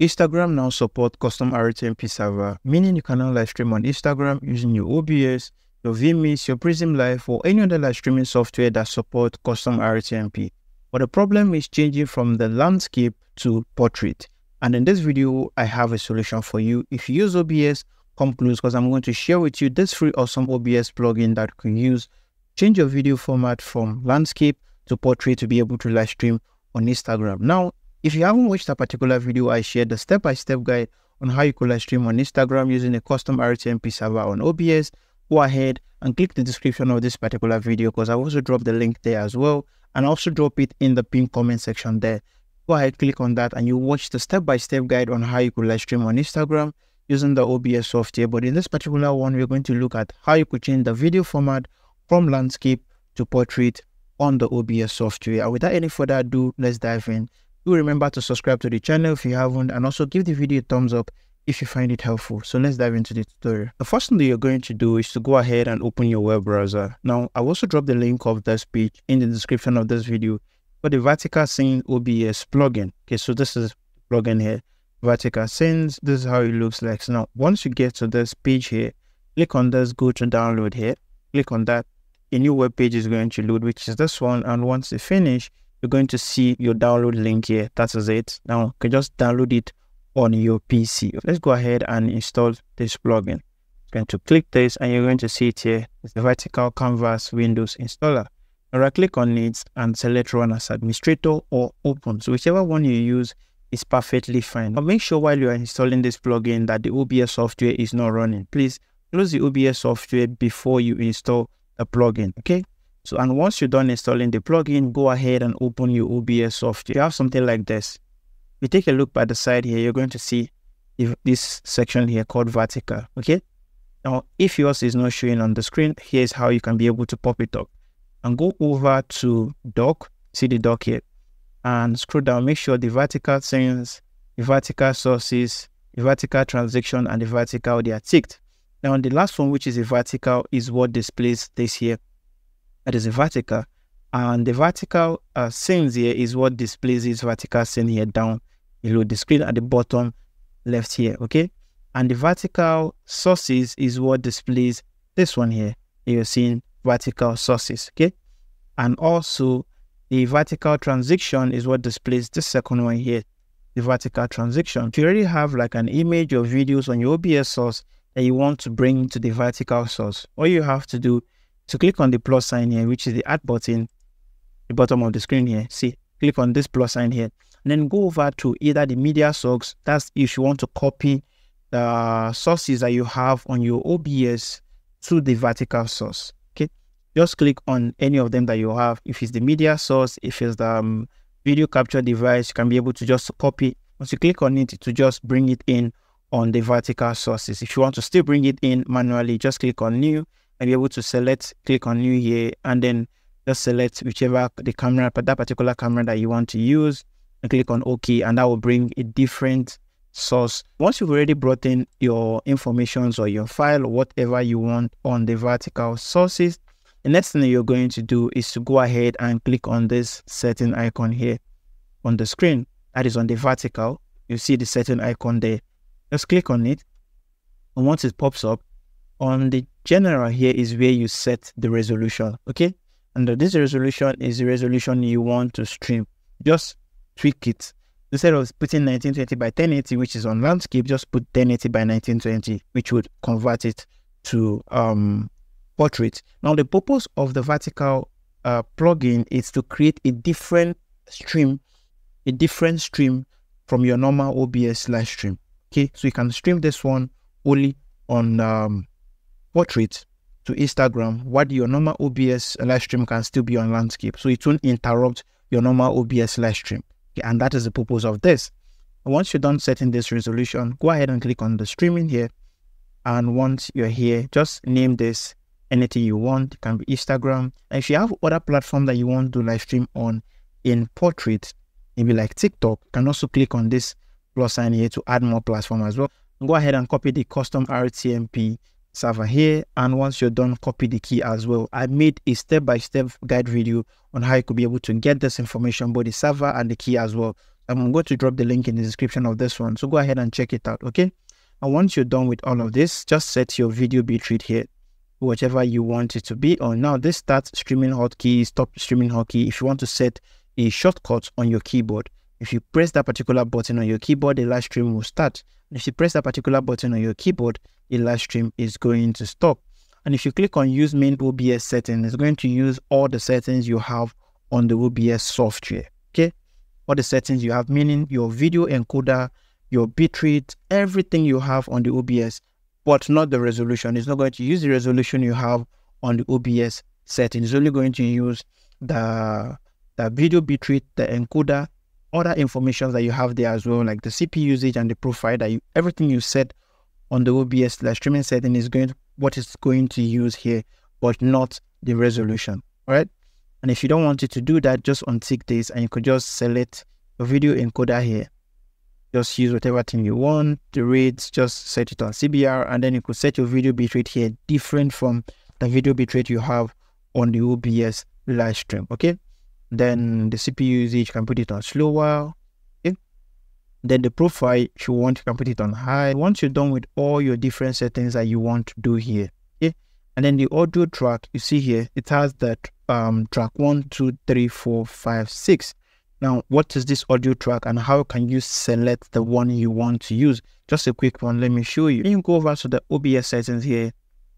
Instagram now supports custom RTMP server, meaning you can now live stream on Instagram using your OBS, your VMix, your Prism Life, or any other live streaming software that supports custom RTMP. But the problem is changing from the landscape to portrait. And in this video, I have a solution for you. If you use OBS, come close because I'm going to share with you this free awesome OBS plugin that you can use. Change your video format from landscape to portrait to be able to live stream on Instagram. Now, if you haven't watched a particular video, I shared the step-by-step guide on how you could live stream on Instagram using a custom RTMP server on OBS. Go ahead and click the description of this particular video because I also dropped the link there as well, and also drop it in the pinned comment section there. Go ahead, click on that, and you watch the step-by-step guide on how you could live stream on Instagram using the OBS software. But in this particular one, we're going to look at how you could change the video format from landscape to portrait on the OBS software. And without any further ado, let's dive in. Do remember to subscribe to the channel if you haven't, and also give the video a thumbs up if you find it helpful. So let's dive into the tutorial. The first thing that you're going to do is to go ahead and open your web browser. Now, I also dropped the link of this page in the description of this video for the Vertical Sync OBS plugin. Okay, so this is the plugin here, Vertical Sync. This is how it looks like. So now, once you get to this page here, click on this, go to download here, click on that. A new web page is going to load, which is this one. And once you finish, you're going to see your download link here. That is it. Now, you can just download it on your PC. Let's go ahead and install this plugin. You're going to click this and you're going to see it here. It's the Vertical Canvas Windows Installer. Now right click on it and select Run as Administrator or Open. So whichever one you use is perfectly fine. But make sure while you are installing this plugin that the OBS software is not running. Please close the OBS software before you install the plugin. Okay. So, and once you're done installing the plugin, go ahead and open your OBS software. You have something like this. If you take a look by the side here, you're going to see this section here called Vertical, okay? Now, if yours is not showing on the screen, here's how you can be able to pop it up. And go over to Dock, see the dock here, and scroll down, make sure the Vertical Scenes, the Vertical Sources, the Vertical Transition, and the Vertical, they are ticked. Now, the last one, which is a Vertical, is what displays this here. That is a Vertical. And the Vertical Scenes here is what displays this Vertical Scene here down below the screen at the bottom left here, okay? And the Vertical Sources is what displays this one here. You're seeing Vertical Sources, okay? And also the Vertical Transition is what displays this second one here, the Vertical Transition. If you already have like an image or videos on your OBS source that you want to bring to the Vertical Source, all you have to do is to click on the plus sign here, which is the add button, the bottom of the screen here. See, click on this plus sign here. And then go over to either the media source, that's if you want to copy the sources that you have on your OBS to the Vertical source, okay? Just click on any of them that you have. If it's the media source, if it's the video capture device, you can be able to just copy. Once you click on it, to just bring it in on the Vertical sources. If you want to still bring it in manually, just click on new and be able to select, click on new here, and then just select whichever the camera, that particular camera that you want to use, and click on OK, and that will bring a different source. Once you've already brought in your informations or your file or whatever you want on the Vertical sources, the next thing that you're going to do is to go ahead and click on this setting icon here on the screen. That is on the Vertical. You see the setting icon there. Just click on it, and once it pops up, on the general here is where you set the resolution, okay? And this resolution is the resolution you want to stream. Just tweak it. Instead of putting 1920 by 1080, which is on landscape, just put 1080 by 1920, which would convert it to portrait. Now, the purpose of the Vertical plugin is to create a different stream from your normal OBS live stream. Okay, so you can stream this one only on portrait to Instagram, while your normal OBS live stream can still be on landscape, so it won't interrupt your normal OBS live stream. Okay, and that is the purpose of this. Once you're done setting this resolution, go ahead and click on the streaming here. And once you're here, just name this anything you want. It can be Instagram. And if you have other platform that you want to live stream on in portrait, maybe like TikTok, you can also click on this plus sign here to add more platform as well. Go ahead and copy the custom RTMP server here. And once you're done, copy the key as well. I made a step-by-step guide video on how you could be able to get this information, both the server and the key as well. I'm going to drop the link in the description of this one. So go ahead and check it out, okay? And once you're done with all of this, just set your video bitrate here, whichever you want it to be on. Now this starts streaming hotkey, stop streaming hotkey. If you want to set a shortcut on your keyboard, if you press that particular button on your keyboard, the live stream will start. And if you press that particular button on your keyboard, the live stream is going to stop. And if you click on use main OBS settings, it's going to use all the settings you have on the OBS software, okay? All the settings you have, meaning your video encoder, your bitrate, everything you have on the OBS, but not the resolution. It's not going to use the resolution you have on the OBS setting. It's only going to use the video bitrate, the encoder, other information that you have there as well, like the CPU usage and the profile that you, everything you set on the OBS streaming setting is going to, what it's going to use here, but not the resolution. All right. And if you don't want it to do that, just untick this and you could just select a video encoder here. Just use whatever thing you want, the rates, just set it on CBR, and then you could set your video bitrate here different from the video bitrate you have on the OBS live stream, okay? Then the CPU usage, you can put it on slower, okay? Then the profile, if you want, you can put it on high. Once you're done with all your different settings that you want to do here, okay? And then the audio track, you see here, it has that track 1, 2, 3, 4, 5, 6. Now, what is this audio track and how can you select the one you want to use? Just a quick one, let me show you. You go over to the OBS settings here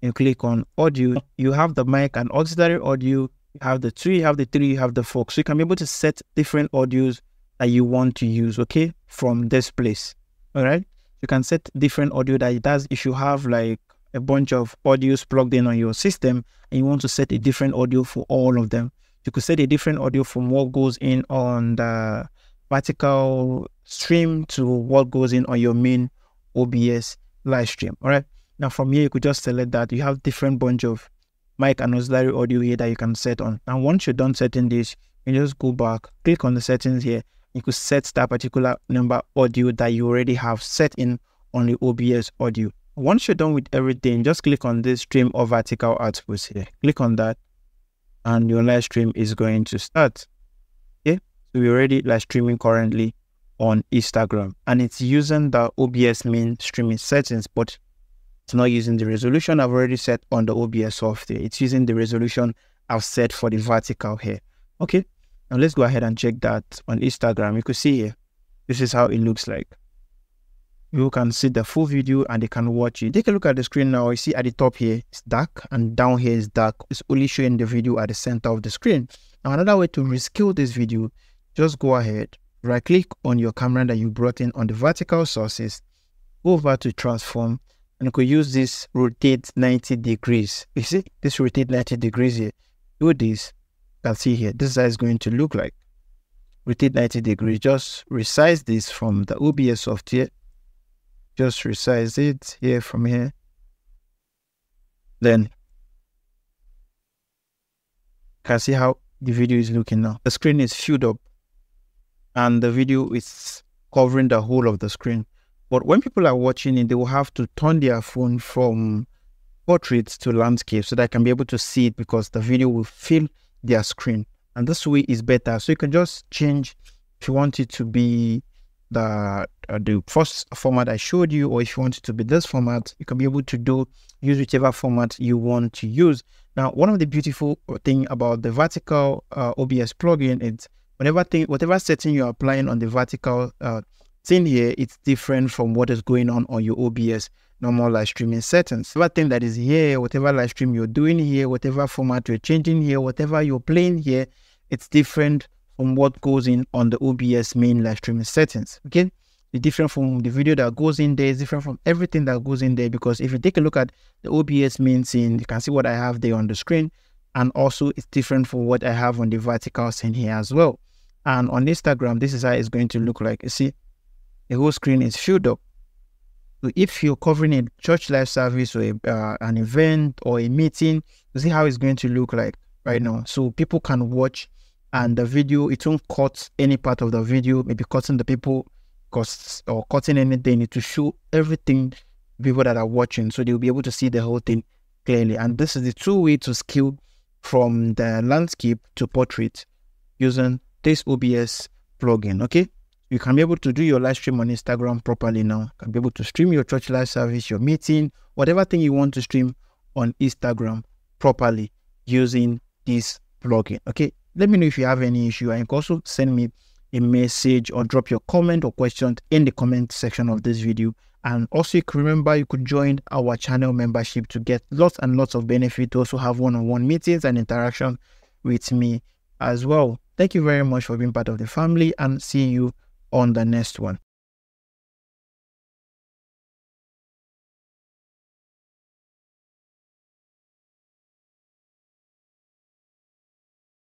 and click on audio. You have the mic and auxiliary audio. You have the 2, you have the 3, you have the 4. So you can be able to set different audios that you want to use, okay, from this place. All right. You can set different audio that it does. If you have like a bunch of audios plugged in on your system and you want to set a different audio for all of them, you could set a different audio from what goes in on the vertical stream to what goes in on your main OBS live stream. All right. Now from here, you could just select that. You have different bunch of mic and auxiliary audio here that you can set on. And once you're done setting this, you just go back, click on the settings here. You could set that particular number audio that you already have set in on the OBS audio. Once you're done with everything, just click on this stream or vertical outputs here. Click on that. And your live stream is going to start. Okay, so we're already live streaming currently on Instagram, and it's using the OBS main streaming settings, but it's not using the resolution I've already set on the OBS software. It's using the resolution I've set for the vertical here. Okay, now let's go ahead and check that on Instagram. You could see here, this is how it looks like. You can see the full video and they can watch it. Take a look at the screen now. You see at the top here, it's dark, and down here is dark. It's only showing the video at the center of the screen. Now, another way to rescale this video, just go ahead, right click on your camera that you brought in on the vertical sources, go over to transform, and you could use this rotate 90 degrees. You see this rotate 90 degrees here. Do this, you can see here, this is how it's going to look like. Rotate 90 degrees, just resize this from the OBS software. Just resize it here from here. Then you can see how the video is looking now. The screen is filled up and the video is covering the whole of the screen. But when people are watching it, they will have to turn their phone from portraits to landscape so that they can be able to see it, because the video will fill their screen. And this way is better. So you can just change if you want it to be the first format I showed you, or if you want it to be this format, you can be able to use whichever format you want to use. Now, one of the beautiful thing about the vertical OBS plugin is whatever setting you're applying on the vertical thing here, it's different from what is going on your OBS normal live streaming settings. Whatever thing that is here, whatever live stream you're doing here, whatever format you're changing here, whatever you're playing here, it's different from what goes in on the OBS main live streaming settings. Okay, it's different from the video that goes in there, it's different from everything that goes in there, because if you take a look at the OBS main scene, you can see what I have there on the screen, and also it's different from what I have on the vertical scene here as well. And on Instagram, this is how it's going to look like. You see, the whole screen is filled up. So if you're covering a church life service or an event or a meeting, you see how it's going to look like right now. So people can watch. And the video, it won't cut any part of the video, maybe cutting the people or cutting anything. It will show everything people that are watching, so they'll be able to see the whole thing clearly. And this is the true way to scale from the landscape to portrait using this OBS plugin. Okay, you can be able to do your live stream on Instagram properly now. You can be able to stream your church live service, your meeting, whatever thing you want to stream on Instagram properly using this plugin. Okay, let me know if you have any issue, and you can also send me a message or drop your comment or question in the comment section of this video. And also, remember, you could join our channel membership to get lots and lots of benefit, to also have one-on-one meetings and interaction with me as well. Thank you very much for being part of the family, and see you on the next one.